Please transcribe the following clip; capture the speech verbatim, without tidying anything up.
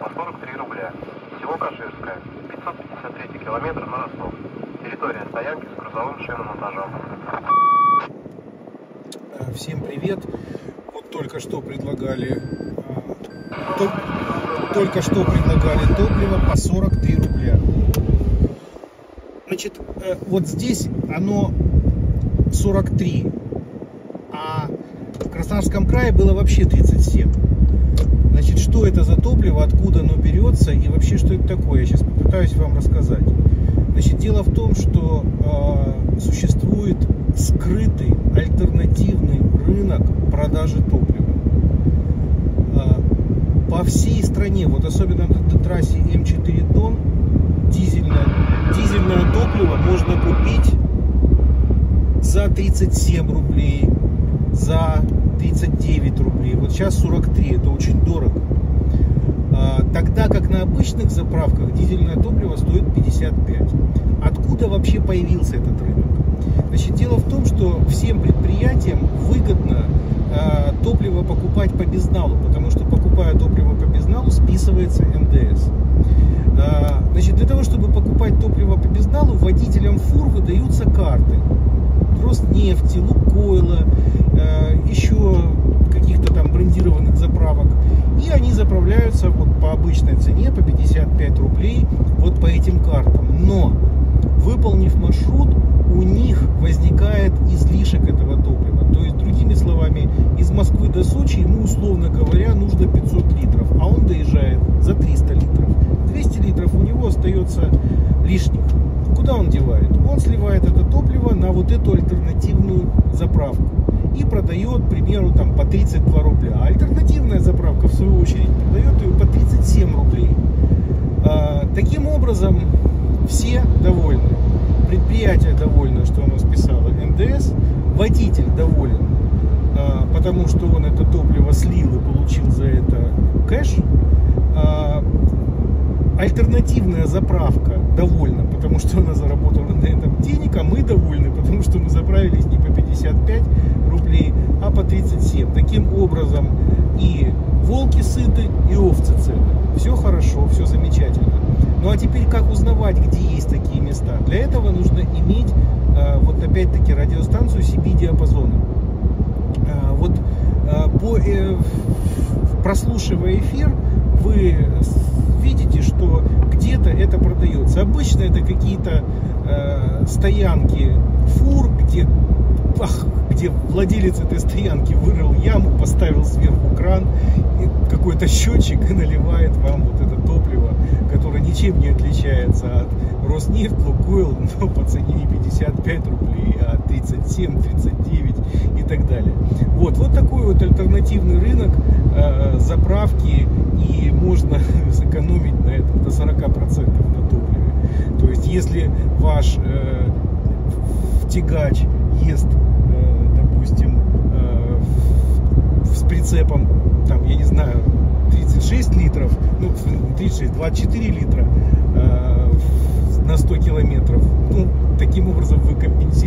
по сорок три рубля. Село Каширская, пятьсот пятьдесят третий километр на Ростов. Территория стоянки с грузовым шиномонтажом. Всем привет! Вот только что предлагали топ, только что предлагали топливо по сорок три рубля. Значит, вот здесь оно сорок три, а в Краснодарском крае было вообще тридцать семь. Значит, что это за топливо, откуда оно берется и вообще что это такое, я сейчас попытаюсь вам рассказать. Значит, дело в том, что э, существует скрытый альтернативный рынок продажи топлива. Э, по всей стране, вот особенно на трассе М четыре Дон, дизельное, дизельное топливо можно купить за тридцать семь рублей, за тридцать девять рублей. Вот сейчас сорок три, это очень дорого. Тогда как на обычных заправках дизельное топливо стоит пятьдесят пять. Откуда вообще появился этот рынок? Значит, дело в том, что всем предприятиям выгодно топливо покупать по безналу, потому что, покупая топливо по безналу, списывается эн дэ эс. Значит, для того, чтобы покупать топливо по безналу, водителям фур выдаются карты Роснефти, Лукойла, еще каких-то там брендированных заправок, и они заправляются вот по обычной цене, по пятьдесят пять рублей, вот по этим картам. Но, выполнив маршрут, у них возникает излишек этого топлива. То есть, другими словами, из Москвы до Сочи ему, условно говоря, нужно пятьсот литров, а он доезжает за триста литров. двести литров у него остается лишних. Куда он девает? Он сливает это топливо на вот эту альтернативную заправку и продает, к примеру, там по тридцать два рубля. А альтернативная заправка, в свою очередь, продает ее по тридцать семь рублей. А, таким образом, все довольны. Предприятие довольно, что оно списало эн дэ эс. Водитель доволен, а, потому что он это топливо слил и получил за это кэш. А, альтернативная заправка довольна, потому что она заработала на этом денег, а мы довольны, потому что мы заправились не по пятьдесят пять рублей, а по тридцать семь. Таким образом, и волки сыты, и овцы сыты. Все хорошо, все замечательно. Ну а теперь как узнавать, где есть такие места? Для этого нужно иметь вот опять-таки радиостанцию си би диапазона. Вот по, прослушивая эфир, вы видите, что где-то это продается. Обычно это какие-то э, стоянки фур, где, ах, где владелец этой стоянки вырыл яму, поставил сверху кран, какой-то счетчик и наливает вам вот это топливо, которое ничем не отличается от Роснефть, Лукойл, но по цене не пятьдесят пять рублей, а тридцать семь, тридцать девять и так далее. Вот, вот такой вот альтернативный рынок э, заправки, и можно сэкономить на этом до сорока процентов на топливе. То есть, если ваш э, тягач ест, э, допустим, э, в, с прицепом, там, я не знаю, тридцать шесть литров, ну, тридцать шесть, двадцать четыре литра э, на сто километров, ну, таким образом вы компенсируете